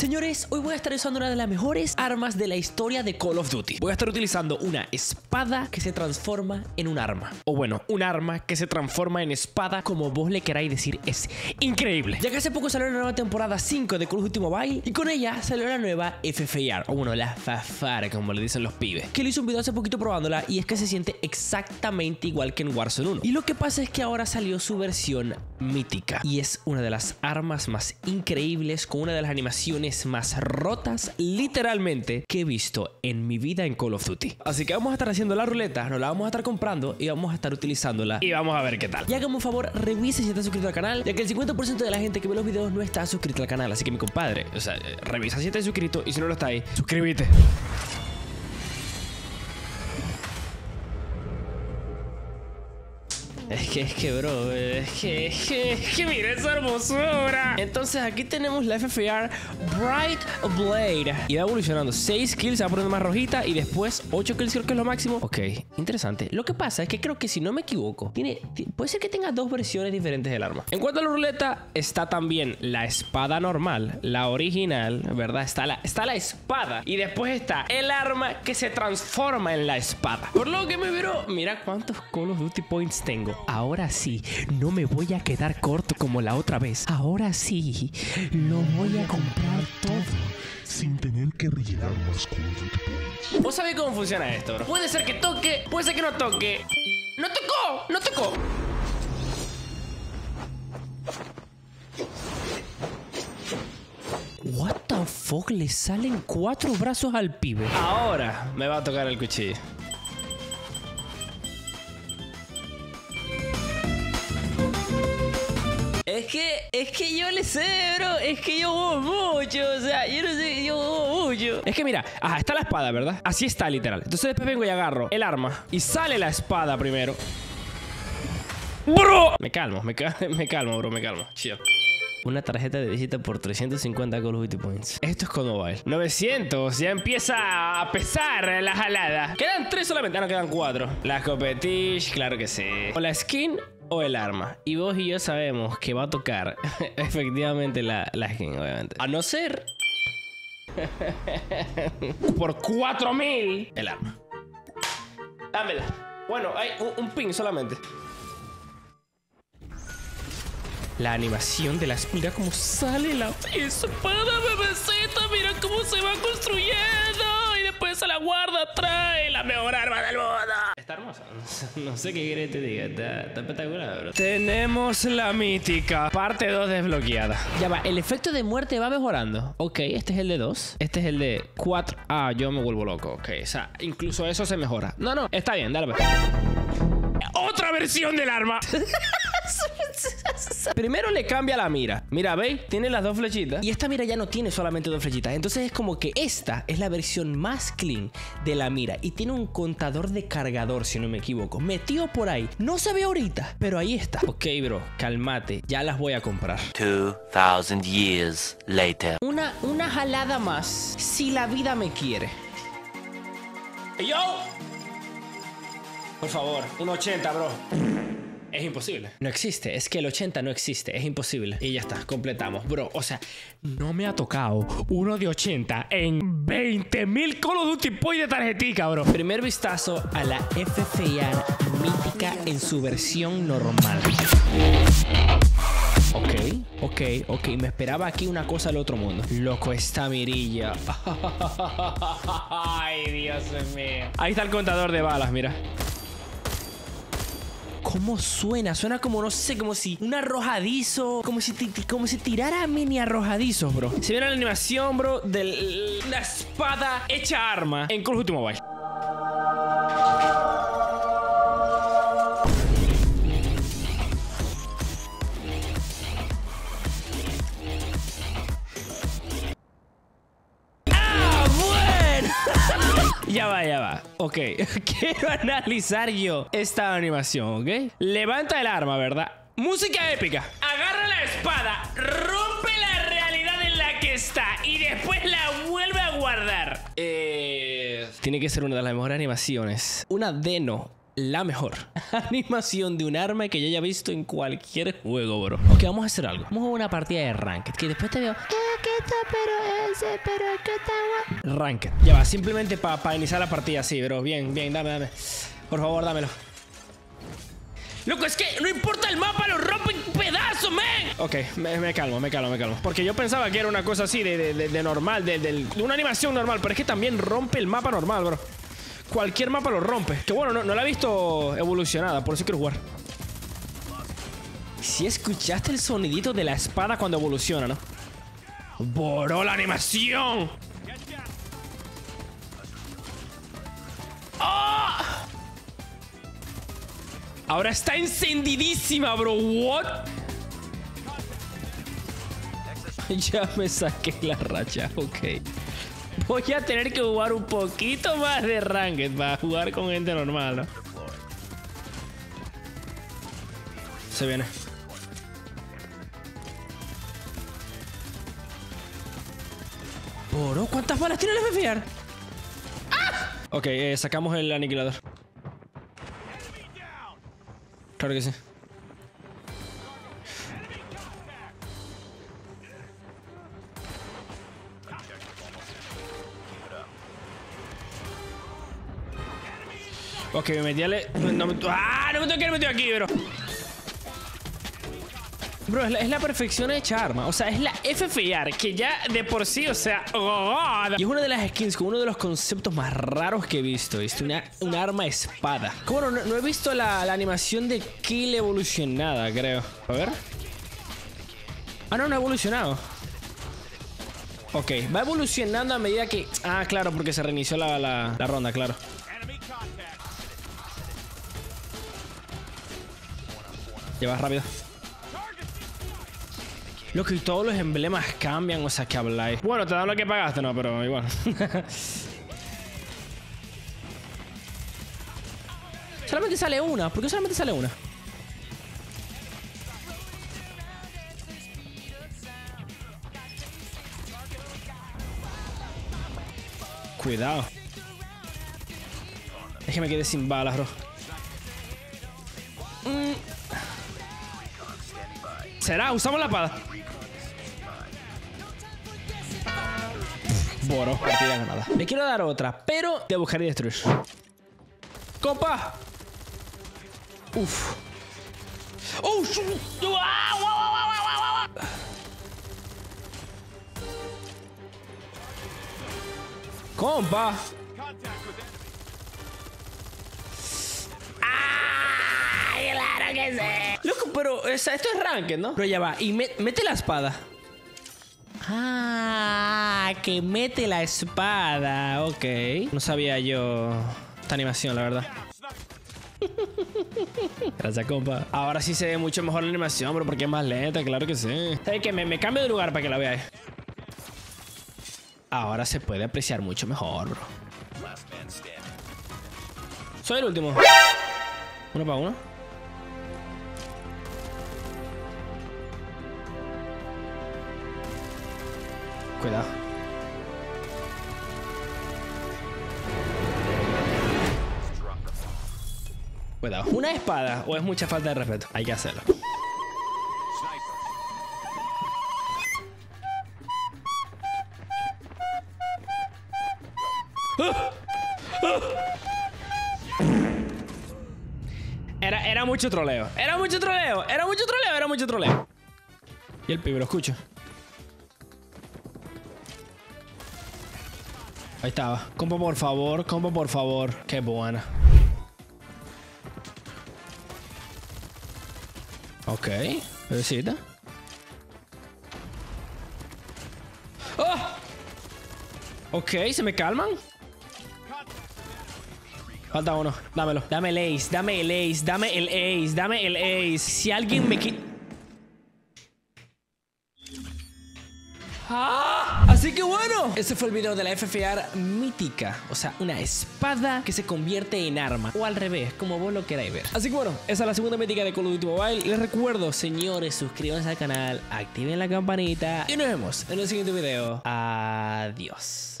Señores, hoy voy a estar usando una de las mejores armas de la historia de Call of Duty. Voy a estar utilizando una espada que se transforma en un arma. O bueno, un arma que se transforma en espada, como vos le queráis decir, es increíble. Ya que hace poco salió la nueva temporada 5 de Call of Duty Mobile y con ella salió la nueva FFAR, o bueno, la FFAR, como le dicen los pibes. Que le hice un video hace poquito probándola y es que se siente exactamente igual que en Warzone 1. Y lo que pasa es que ahora salió su versión mítica y es una de las armas más increíbles, con una de las animaciones más rotas literalmente que he visto en mi vida en Call of Duty. Así que vamos a estar haciendo la ruleta, nos la vamos a estar comprando y vamos a estar utilizándola y vamos a ver qué tal. Y hágame un favor, revise si estás suscrito al canal, ya que el 50% de la gente que ve los videos no está suscrito al canal. Así que mi compadre, o sea, revisa si estás suscrito y si no lo estáis, suscríbete. Es que mira esa hermosura. Entonces aquí tenemos la FFR Bright Blade y va evolucionando, 6 kills, se va poniendo más rojita y después 8 kills creo que es lo máximo. Ok, interesante. Lo que pasa es que creo que si no me equivoco puede ser que tenga dos versiones diferentes del arma. En cuanto a la ruleta, está también la espada normal, la original, ¿verdad? Está la espada y después está el arma que se transforma en la espada. Por lo que me viro, mira cuántos Call of Duty Points tengo. Ahora sí, no me voy a quedar corto como la otra vez. Ahora sí, lo voy a comprar todo sin tener que rellenar más cosas. ¿Vos sabés cómo funciona esto, bro? Puede ser que toque, puede ser que no toque. ¡No tocó! ¡No tocó! What the fuck, le salen 4 brazos al pibe. Ahora me va a tocar el cuchillo. Es que yo le sé, bro. Es que yo juego mucho. O sea, yo no sé, yo juego mucho. Es que mira, ajá, está la espada, ¿verdad? Así está, literal. Entonces después vengo y agarro el arma y sale la espada primero. ¡Bro! Me calmo, bro. Chill. Una tarjeta de visita por 350 Call of Duty Points. Esto es con Mobile. 900, ya empieza a pesar la jalada. Quedan 3 solamente, ah, no, quedan 4. La competish, claro que sí. O la skin o el arma. Y vos y yo sabemos que va a tocar efectivamente la skin, obviamente. A no ser por 4000 el arma. Dámela. Bueno, hay un ping solamente. La animación de la espada. Mira cómo sale la espada, bebecita. Mira cómo se va construyendo. Y después se la guarda, trae la mejor arma del mundo. Está hermosa. No sé qué quieres que te diga. Está espectacular, bro. Tenemos la mítica. Parte 2 desbloqueada. Ya va. El efecto de muerte va mejorando. Ok, este es el de 2. Este es el de 4. Ah, yo me vuelvo loco. Ok, o sea, incluso eso se mejora. No, no. Está bien, dale. Otra versión del arma. Primero le cambia la mira. Mira, ¿veis? Tiene las dos flechitas. Y esta mira ya no tiene solamente dos flechitas. Entonces es como que esta es la versión más clean de la mira. Y tiene un contador de cargador, si no me equivoco, metido por ahí. No se ve ahorita, pero ahí está. Ok, bro, calmate. Ya las voy a comprar. 2000 years later. Una jalada más, si la vida me quiere. ¡Yo! Por favor, un 80, bro. Es imposible. No existe. Es que el 80 no existe. Es imposible. Y ya está. Completamos, bro. O sea, no me ha tocado uno de 80 en 20.000 Call of Duty Point de tarjetica, bro. Primer vistazo a la FFAR mítica en su versión normal. Ok. Me esperaba aquí una cosa al otro mundo. Loco, esta mirilla. Ay, Dios mío. Ahí está el contador de balas, mira. ¿Cómo suena? Suena como, no sé, como si un arrojadizo, como si tirara mini arrojadizos, bro. Se viene la animación, bro, de la espada hecha arma en Call of Duty Mobile. Ya va. Ok, quiero analizar yo esta animación, ¿ok? Levanta el arma, ¿verdad? Música épica. Agarra la espada, rompe la realidad en la que está y después la vuelve a guardar. Tiene que ser una de las mejores animaciones. Una deno. la mejor animación de un arma que yo haya visto en cualquier juego, bro. Ok, vamos a hacer algo. Vamos a una partida de Ranked, que después te veo... Ranked. Ya va, simplemente para iniciar la partida, sí, bro. Bien, bien, dame. Por favor, dámelo. Loco, es que no importa el mapa, lo rompen pedazos, man. Ok, me calmo. Porque yo pensaba que era una cosa así de normal, de una animación normal. Pero es que también rompe el mapa normal, bro. Cualquier mapa lo rompe. Que bueno, no la he visto evolucionada, por eso quiero jugar. Si escuchaste el sonidito de la espada cuando evoluciona, ¿no? ¡Bro, la animación! ¡Oh! Ahora está encendidísima, bro. ¿What? Ya me saqué la racha. Ok. Voy a tener que jugar un poquito más de Ranked para jugar con gente normal, ¿no? Se viene. Bro, ¿cuántas balas tiene el FFR? ¡Ah! Ok, sacamos el aniquilador. Claro que sí. Ok, me metí a le... no me tengo que haber metido aquí, bro. Bro, es la perfección hecha arma. O sea, es la FFR, que ya de por sí, o sea... Y es una de las skins con uno de los conceptos más raros que he visto. ¿Viste? Un arma espada. ¿Cómo no he visto la animación de kill evolucionada, creo? A ver. Ah, no ha evolucionado. Ok, va evolucionando a medida que... Ah, claro, porque se reinició la ronda, claro. Llevas rápido. Lo que todos los emblemas cambian, o sea, que habláis. Bueno, te dan lo que pagaste, no, pero igual. Solamente sale una. ¿Por qué solamente sale una? Cuidado. Es que me quedé sin balas, bro. ¿Será? Usamos la espada. Boro, partida ganada. Le quiero dar otra, pero de buscar y destruir. ¡Copa! ¡Uf! ¡Oh! ¡Compa! ¡Claro que sí! Loco, pero esto es Ranked, ¿no? Pero ya va, y mete la espada. Ah, que mete la espada. Ok. No sabía yo esta animación, la verdad. Gracias, compa. Ahora sí se ve mucho mejor la animación, bro, porque es más lenta, claro que sí. ¿Sabes qué? Me cambio de lugar para que la veáis. Ahora se puede apreciar mucho mejor, bro. Soy el último. Uno para uno. Cuidado. Cuidado. ¿Una espada o es mucha falta de respeto? Hay que hacerlo. Era mucho troleo. Era mucho troleo. Y el pibe lo escucho. Ahí estaba. Compa, por favor. Qué buena. Ok. Bebecita. ¡Oh! Ok, se me calman. Falta uno. Dámelo. Dame el ace. Si alguien me quita... ¡Ah! Así que bueno, ese fue el video de la FFR mítica. O sea, una espada que se convierte en arma. O al revés, como vos lo queráis ver. Así que bueno, esa es la segunda mítica de Call of Duty Mobile. Les recuerdo, señores, suscríbanse al canal, activen la campanita. Y nos vemos en el siguiente video. Adiós.